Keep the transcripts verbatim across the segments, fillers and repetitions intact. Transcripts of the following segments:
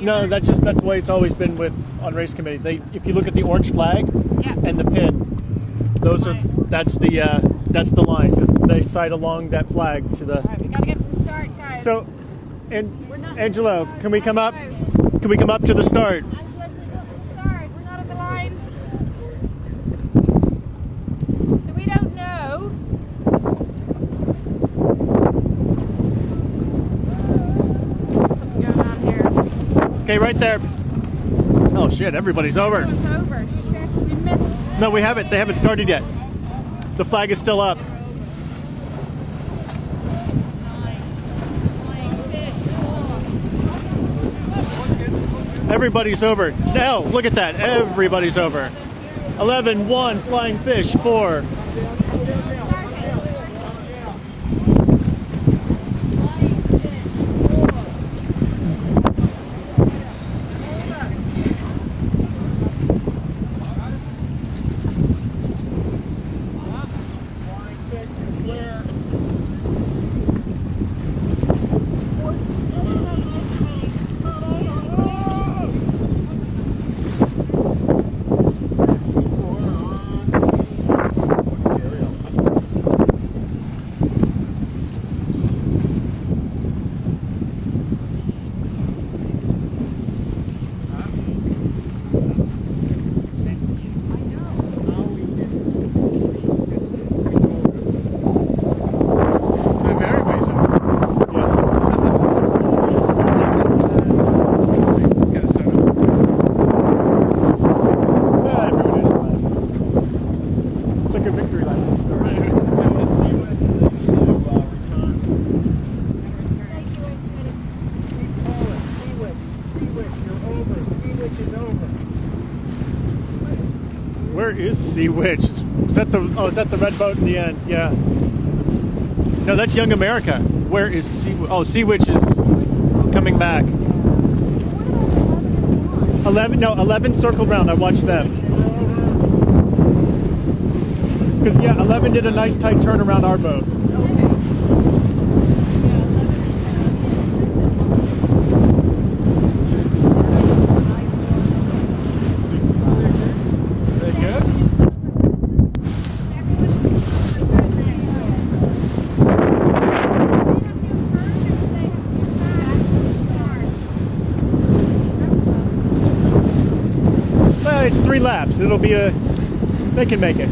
No, that's just that's the way it's always been with on race committee. They, if you look at the orange flag yeah. and the pin, those right. are that's the uh, that's the line. They side along that flag to the. All right, we gotta get to the start, guys. So, and Angelo, can we come up? Can we come up to the start? Okay, right there. Oh shit, everybody's over. It's over. No, we haven't. They haven't started yet. The flag is still up. Everybody's over. No, look at that. Everybody's over. eleven, one, flying fish, four. Where is Sea Witch? Is that the oh? Is that the red boat in the end? Yeah. No, that's Young America. Where is Sea? Oh, Sea Witch is coming back. Eleven? No, eleven circled round. I watched them. Because yeah, eleven did a nice tight turn around our boat. It's three laps. It'll be a. They can make it.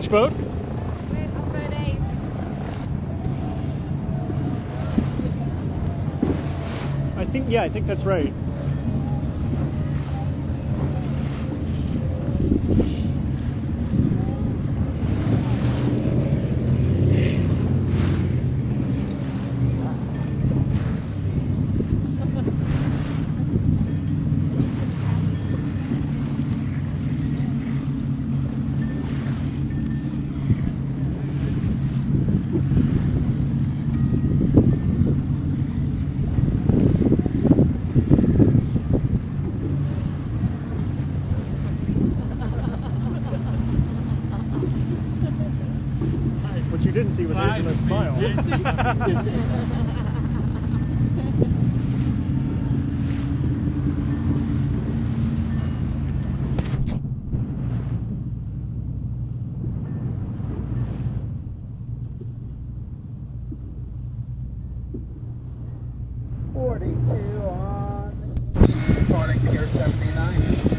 Which boat? We're on boat eight. I think, yeah, I think that's right. What you didn't see was Angela's smile. forty-two on. Departing Pier seventy-nine.